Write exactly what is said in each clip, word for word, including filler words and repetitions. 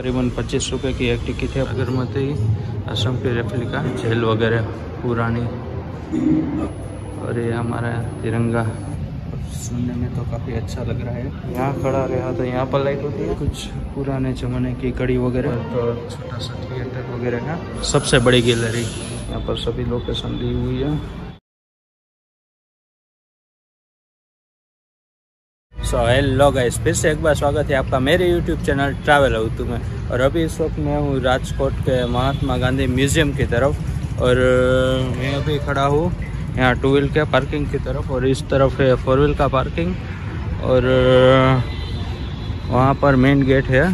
करीबन पच्चीस रुपये की एक टिकट है। साबरमती आश्रम की रेप्लिका जेल वगैरह पुरानी, और ये हमारा तिरंगा सुनने में तो काफ़ी अच्छा लग रहा है। यहाँ खड़ा रहा तो यहाँ पर लाइट होती है, कुछ पुराने जमाने की कड़ी वगैरह, तो छोटा सा थिएटर वगैरह का सबसे बड़ी गैलरी। यहाँ पर सभी लोकेशन दी हुई है। सो हेलो गाइस, फिर से एक बार स्वागत है आपका मेरे यूट्यूब चैनल ट्रैवल अवतु में। और अभी इस वक्त मैं हूँ राजकोट के महात्मा गांधी म्यूजियम की तरफ, और मैं अभी खड़ा हूँ यहाँ टू व्हील के पार्किंग की तरफ, और इस तरफ है फोर व्हील का पार्किंग, और वहाँ पर मेन गेट है,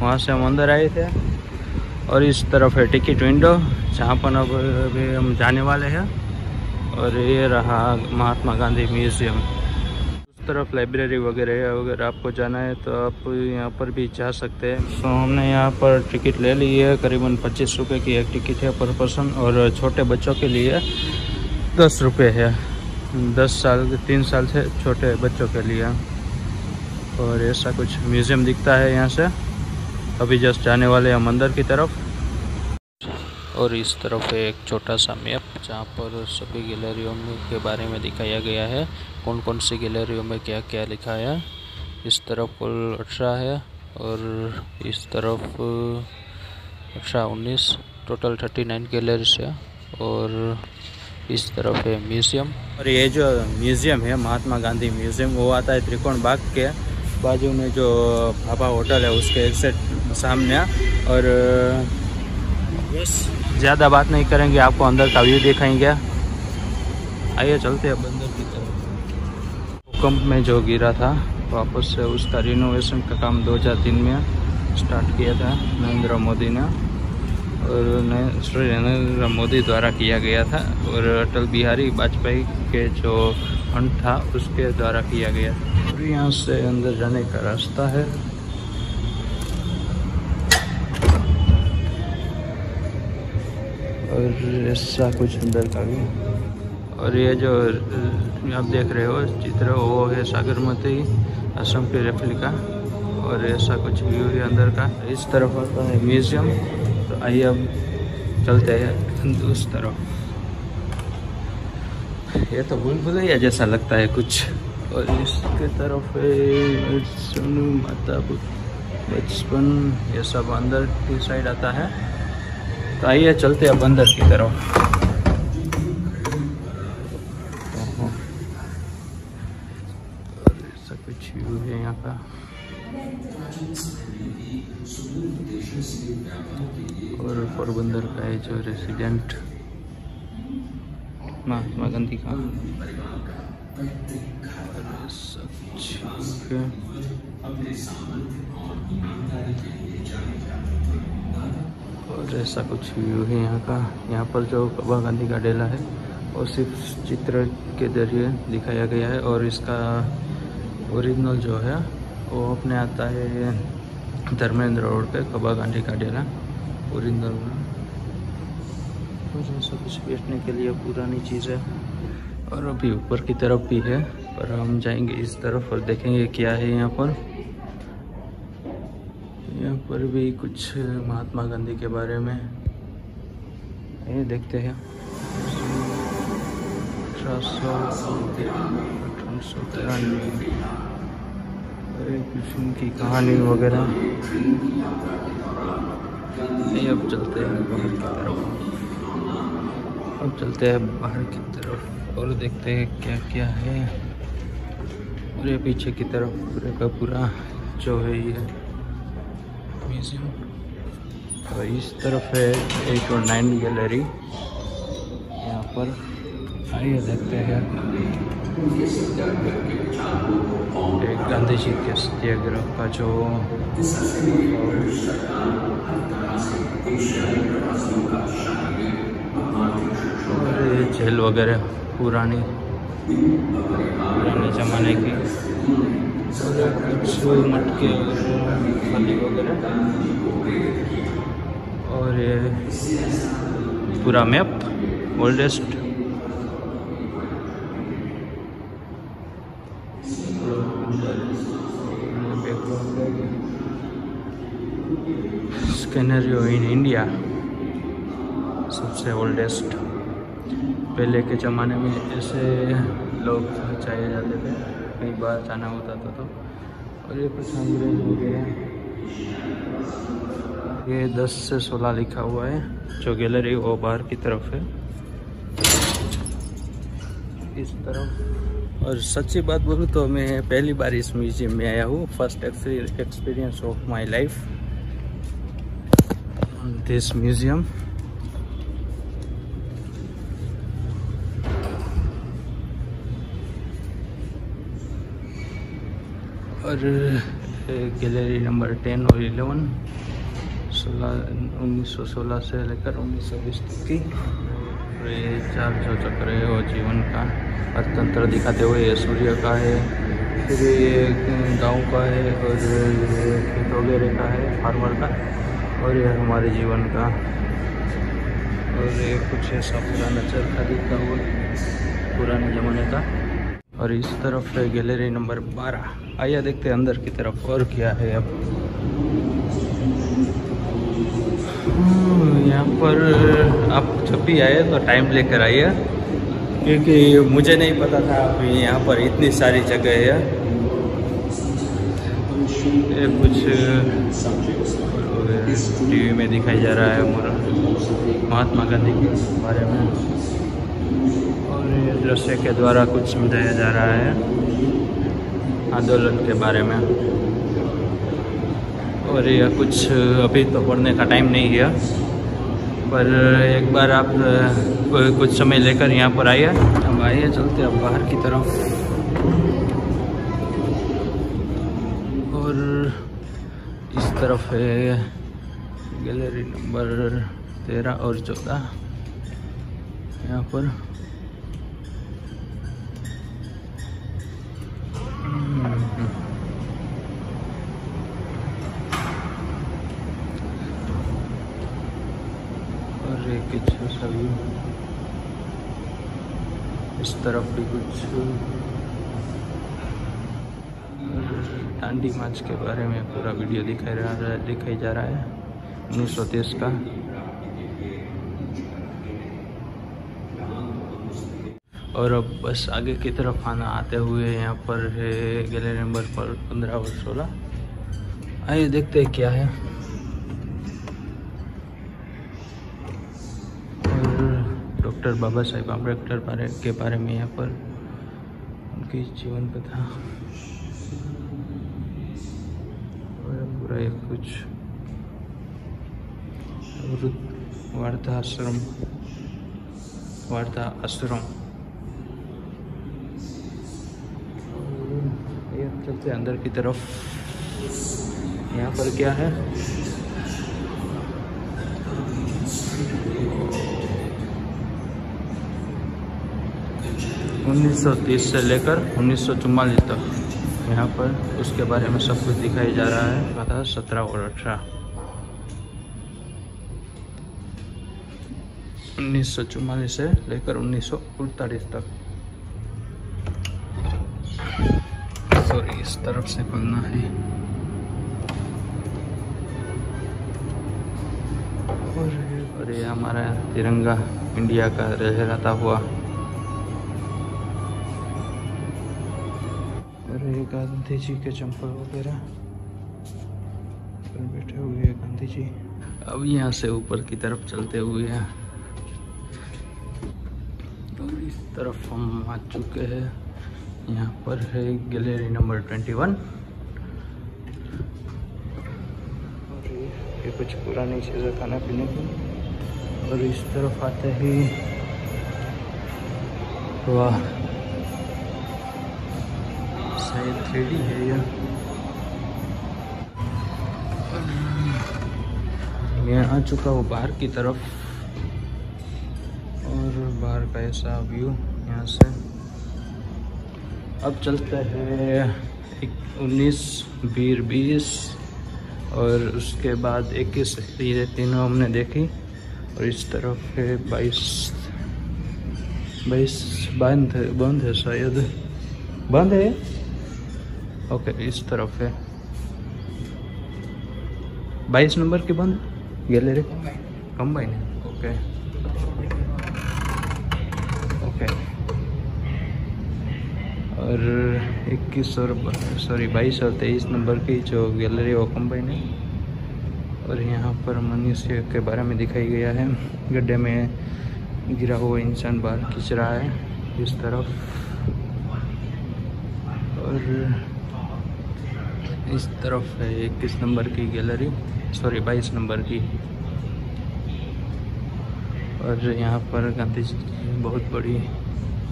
वहाँ से हम अंदर आए थे। और इस तरफ है टिकट विंडो, जहाँ पर अब अभी हम जाने वाले हैं। और ये रहा महात्मा गांधी म्यूजियम। तरफ लाइब्रेरी वगैरह है, अगर आपको जाना है तो आप यहाँ पर भी जा सकते हैं। सो हमने यहाँ पर टिकट ले ली है, करीबन पच्चीस रुपये की एक टिकट है पर पर्सन, और छोटे बच्चों के लिए दस रुपये है, दस साल तीन साल से छोटे बच्चों के लिए। और ऐसा कुछ म्यूज़ियम दिखता है यहाँ से। अभी जस्ट जाने वाले हम अंदर की तरफ। और इस तरफ एक छोटा सा मैप, जहाँ पर सभी गैलरियों में के बारे में दिखाया गया है, कौन कौन सी गैलरियों में क्या क्या लिखा है। इस तरफ कुल अठारह है, और इस तरफ अठारह उन्नीस, टोटल थर्टी नाइन गैलरीज है। और इस तरफ है म्यूज़ियम। और ये जो म्यूज़ियम है महात्मा गांधी म्यूज़ियम, वो आता है त्रिकोण बाग के बाजू में, जो भाभा होटल है उसके एग्जैक्ट सामने। और बस ज़्यादा बात नहीं करेंगे, आपको अंदर का व्यू दिखाएंगे। आइए चलते हैं अब अंदर की तरफ। भूकंप में जो गिरा था वापस से उसका रिनोवेशन का काम दो हज़ार तीन में स्टार्ट किया था नरेंद्र मोदी ने, और श्री नरेंद्र मोदी द्वारा किया गया था, और अटल बिहारी वाजपेयी के जो फंड था उसके द्वारा किया गया था। और यहाँ से अंदर जाने का रास्ता है। और ऐसा कुछ अंदर का भी। और ये जो आप देख रहे हो चित्र, वो है साबरमती आश्रम की रेप्लिका, और ऐसा कुछ व्यू है अंदर का। इस तरफ आता है म्यूजियम, तो आइए अब चलते हैं उस तरफ। ये तो भूल भुलैया जैसा लगता है कुछ। और इसके तरफ है सोनू माता बचपन, ये सब अंदर की साइड आता है। तो आइए चलते अब अंदर की तरफ। ऐसा कुछ व्यू है यहाँ का। और पोरबंदर का है जो रेसिडेंट महात्मा गांधी का। और ऐसा कुछ व्यू है यहाँ का। यहाँ पर जो कबा गांधी का डेला है वो सिर्फ चित्र के जरिए दिखाया गया है, और इसका ओरिजिनल जो है वो अपने आता है धर्मेंद्र रोड पे कबा गांधी का डेला ओरिजिनल। और ऐसा कुछ बेचने के लिए पुरानी चीज़ है। और अभी ऊपर की तरफ भी है, पर हम जाएंगे इस तरफ और देखेंगे क्या है यहाँ पर। यहाँ पर भी कुछ महात्मा गांधी के बारे में ये देखते हैं। उनकी कहानी वगैरह नहीं। अब चलते हैं बाहर की तरफ। अब चलते हैं बाहर की तरफ और देखते हैं क्या क्या है। पूरे पीछे की तरफ पूरे का पूरा जो है ये म्यूजियम। और इस तरफ है एट और नाइन गैलरी। यहाँ पर आइए देखते हैं एक गांधी जी के सत्याग्रह का जो जेल वगैरह पुरानी पुराने जमाने की कुछ मटके वगैरह। और ये पूरा map oldest. Scenario in India, सबसे ओल्डेस्ट। पहले के ज़माने में ऐसे लोग चाहिए जाते थे, कहीं बाहर जाना होता था तो। और ये कुछ अंग्रेज हो गए, ये दस से सोलह लिखा हुआ है। जो गैलरी वो बाहर की तरफ है, इस तरफ। और सच्ची बात बोलूँ तो मैं पहली बार इस म्यूजियम में आया हूँ, first experience of my life this museum. और गैलरी नंबर टेन और इलेवन सोलह उन्नीस सौ सोलह से लेकर उन्नीस सौ बीस तक की। ये चार जो चक्र है वो जीवन का अर्थतंत्र दिखाते हुए, ये सूर्य का है, फिर ये गाँव का है, और खेत वगैरह का है, फार्मर का, और ये हमारे जीवन का। और ये कुछ ऐसा पुराना चरखा दिखता हुआ पुराने ज़माने का। और इस तरफ है गैलरी नंबर बारह। आइए देखते हैं अंदर की तरफ और क्या है। अब यहाँ पर आप जब भी आए तो टाइम लेकर आइए, क्योंकि मुझे नहीं पता था कि यहाँ पर इतनी सारी जगह है। ये कुछ टीवी में दिखाई जा रहा है हमारा महात्मा गांधी के बारे में, और ये दृश्य के द्वारा कुछ समझाया जा रहा है आंदोलन के बारे में। और ये कुछ अभी तो पढ़ने का टाइम नहीं है, पर एक बार आप कुछ समय लेकर यहाँ पर आइए। अब आइए चलते अब बाहर की तरफ। और इस तरफ है गैलरी नंबर तेरह और चौदह। यहाँ पर सभी इस तरफ भी कुछ डांडी मार्च के बारे में पूरा वीडियो दिखाई रहा है दिखाई जा रहा है उन्नीस सौ तेईस का। और अब बस आगे की तरफ आना आते हुए यहाँ पर है गैलरी नंबर पर पंद्रह और सोलह। आइए देखते हैं क्या है। डॉक्टर बाबा साहेब अम्बेडकर के बारे में यहाँ पर उनकी जीवन कथा और पूरा एक कुछ वार्ता आश्रम वार्ता आश्रम। ये चलते अंदर की तरफ, यहाँ पर क्या है। उन्नीस सौ तीस से लेकर उन्नीस सौ चौवालीस तक यहाँ पर उसके बारे में सब कुछ दिखाया जा रहा है, पता सत्रह और अठारह उन्नीस सौ चौवालीस से लेकर उन्नीस सौ अड़तालीस तक। सॉरी, इस तरफ से खुलना है। और ये हमारा तिरंगा इंडिया का लहराता हुआ। गांधी जी के चंपल वगैरह पर बैठे हुए हैं गांधी जी। अब यहाँ से ऊपर की तरफ चलते हुए हैं, और इस तरफ हम आ चुके हैं। यहाँ पर है गैलरी नंबर इक्कीस। और ये कुछ पुरानी चीज़ें खाना पीने की। और इस तरफ आते ही वाह शायद थ्री डी है यह। मैं आ चुका हूँ बाहर की तरफ, और बाहर का ऐसा व्यू यहाँ से। अब चलते हैं उन्नीस बीस बीस और उसके बाद इक्कीस, ये तीनों हमने देखी। और इस तरफ है बाईस बाईस बंद है बंद है शायद बंद है ओके okay, इस तरफ है बाईस नंबर के बंद। गैलरी कंबाइन है। Okay okay. और इक्कीस और सॉरी बाईस और तेईस नंबर की जो गैलरी वो कंबाइन है। और यहाँ पर मनुष्य के बारे में दिखाई गया है, गड्ढे में गिरा हुआ इंसान बाहर खींच रहा है इस तरफ, और इस तरफ है इक्कीस नंबर की गैलरी सॉरी बाईस नंबर की। और यहाँ पर गांधी जी की बहुत बड़ी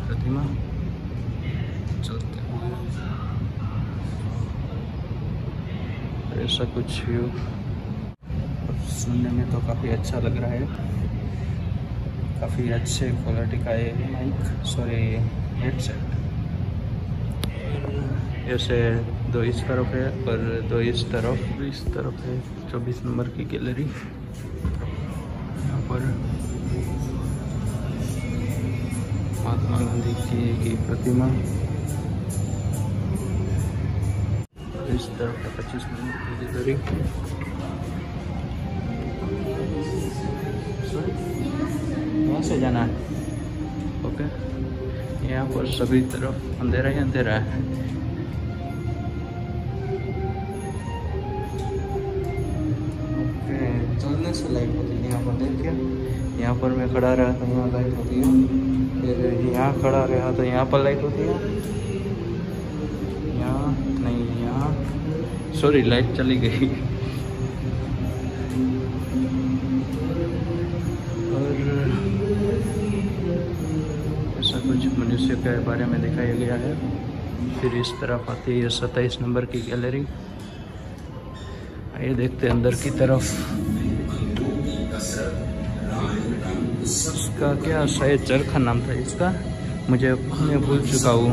प्रतिमा। ऐसा कुछ व्यू सुनने में तो काफ़ी अच्छा लग रहा है, काफ़ी अच्छे क्वालिटी का ये माइक सॉरी हेडसेट। ऐसे दो इस तरफ है और दो इस तरफ इस तरफ है चौबीस नंबर की गैलरी। यहाँ पर महात्मा गांधी जी की प्रतिमा। इस तरफ है पच्चीस नंबर की गैलरी। वहाँ से जाना है। ओके, यहाँ पर सभी तरफ अंधेरा ही अंधेरा है। चलने से लाइट होती है यहाँ पर, देखिए यहाँ पर मैं खड़ा रहा तो यहाँ लाइट होती है, फिर यहाँ खड़ा रहा तो यहाँ पर लाइट होती है, यहाँ नहीं यहाँ सॉरी लाइट चली गई। और ऐसा कुछ मनुष्य के बारे में दिखाया गया है। फिर इस तरफ आती है सत्ताईस नंबर की गैलरी। ये देखते अंदर की तरफ, इसका क्या शायद चरखा नाम था इसका, मुझे मैं भूल चुका हूँ,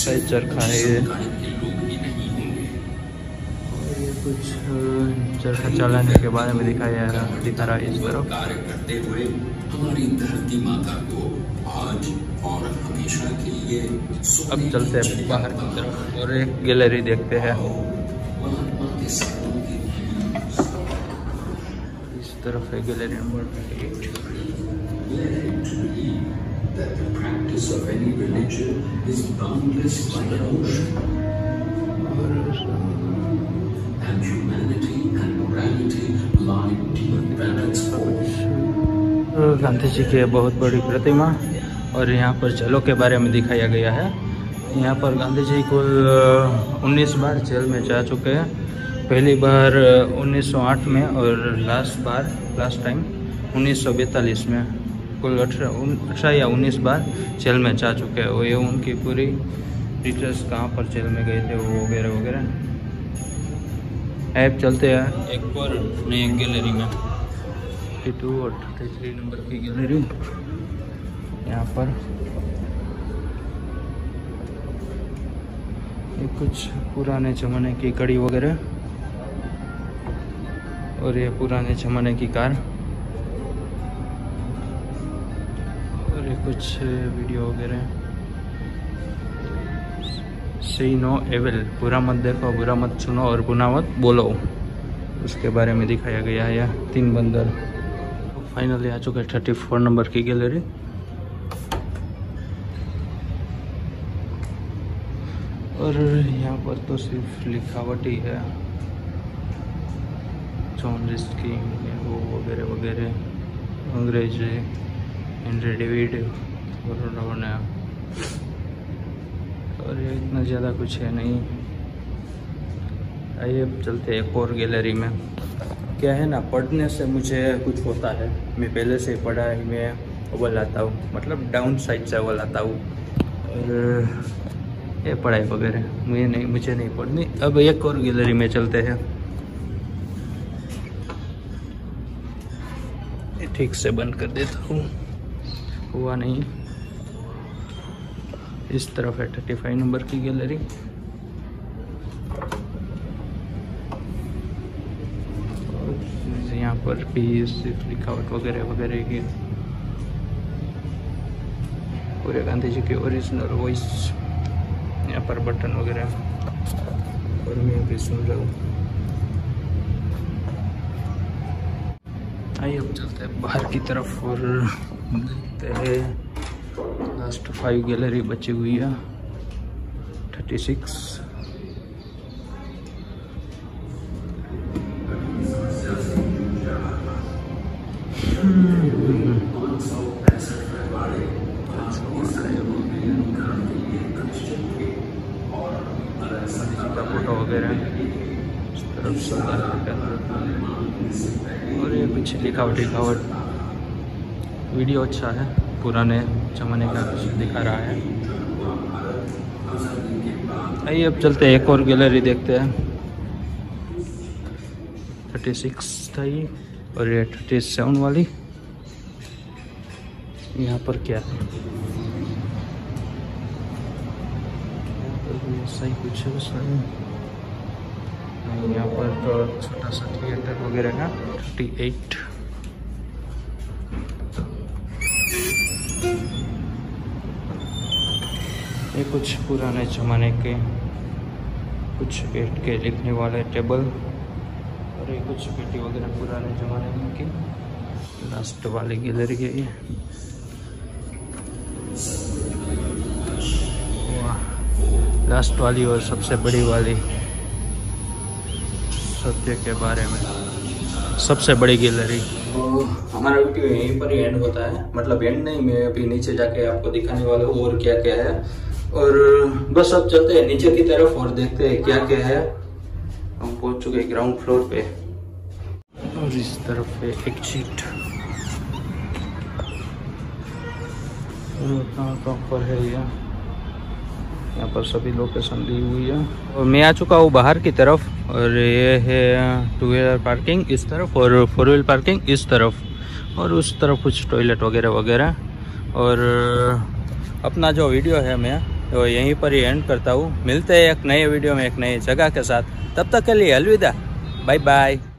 शायद चरखा है ये। कुछ चरखा चलाने के बारे में दिखाया दिखा रहा है इस तरफ। कार्य करते हुए हमारी धरती माता को आज और हमेशा के लिए। अब चलते हैं बाहर की तरफ और एक गैलरी देखते हैं। तरफ है गैलरी नंबर अट्ठाईस। गांधी जी की बहुत बड़ी प्रतिमा। और यहाँ पर जेलों के बारे में दिखाया गया है। यहाँ पर गांधी जी को उन्नीस बार जेल में जा चुके हैं। पहली बार उन्नीस सौ आठ में और लास्ट बार लास्ट टाइम उन्नीस सौ बयालीस में। कुल अठारह या उन्नीस बार जेल में जा चुके हैं वो। ये उनकी पूरी डिटेल्स कहाँ पर जेल में गए थे वो वगैरह वगैरह। ऐप चलते हैं एक और नई गैलरी में, बत्तीस और तैंतीस नंबर की गैलरी। यहाँ पर ये कुछ पुराने जमाने की कड़ी वगैरह, और ये पुराने जमाने की कार, और ये कुछ वीडियो वगैरह। सी नो एविल, बुरा मत देखो, बुरा मत सुनो और बुरा मत बोलो, उसके बारे में दिखाया गया है। यह तीन बंदर। फाइनली आ चुके थर्टी फोर नंबर की गैलरी। और यहाँ पर तो सिर्फ लिखावटी है की वो वगैरह वगैरह, अंग्रेज हेनरी डेविड और नया। और ये इतना ज़्यादा कुछ है नहीं। आइए अब चलते हैं एक और गैलरी में। क्या है ना, पढ़ने से मुझे कुछ होता है, मैं पहले से पढ़ा है, मैं उबल आता हूँ, मतलब डाउन साइड से उबल आता हूँ। और ये पढ़ाई वगैरह मुझे नहीं मुझे नहीं पढ़नी। अब एक और गैलरी में चलते हैं। ठीक से बंद कर देता हूँ, हुआ नहीं। इस तरफ है थर्टी फाइव नंबर की गैलरी। यहाँ पर भी सिर्फ लिखावट वगैरह वगैरह की। पूरे गांधी जी के ओरिजिनल वॉइस, यहाँ पर बटन वगैरह, और मैं भी सुन रहा हूँ। भाई अब चलते हैं बाहर की तरफ और देखते हैं लास्ट फाइव गैलरी बची हुई है थर्टी सिक्स। फोटो वगैरह इस तरफ सुंदर और ये कुछ लिखावट लिखावट वीडियो अच्छा है, पुराने जमाने का कुछ दिखा रहा है। आइए अब चलते हैं एक और गैलरी देखते हैं। थर्टी सिक्स था ये और ये थर्टी सेवन वाली। यहाँ पर क्या है, सही कुछ है सही। यहाँ पर तो छोटा सा थिएटर वगैरह का अड़तीस। ये कुछ पुराने जमाने के कुछ बैठ के लिखने वाले टेबल और ये कुछ पेटी वगैरह पुराने जमाने में की। लास्ट वाली गैलरी है ये। लास्ट वाली और सबसे बड़ी वाली सत्य के बारे में सबसे बड़ी गैलरी। तो हमारा वीडियो यहीं पर ही एंड होता है, मतलब एंड नहीं, मैं अभी नीचे जाके आपको दिखाने वाला हूँ और क्या क्या है। और बस अब चलते हैं नीचे की तरफ और देखते हैं क्या क्या है। हम पहुंच चुके हैं ग्राउंड फ्लोर पे और इस तरफ पे एग्जिट प्रॉपर है। यह यहाँ पर सभी लोकेशन दी हुई है और मैं आ चुका हूँ बाहर की तरफ। और ये है टू व्हीलर पार्किंग इस तरफ और फोर व्हीलर पार्किंग इस तरफ और उस तरफ कुछ टॉयलेट वगैरह वगैरह। और अपना जो वीडियो है मैं तो यहीं पर ही एंड करता हूँ। मिलते हैं एक नए वीडियो में एक नई जगह के साथ, तब तक के लिए अलविदा, बाय बाय।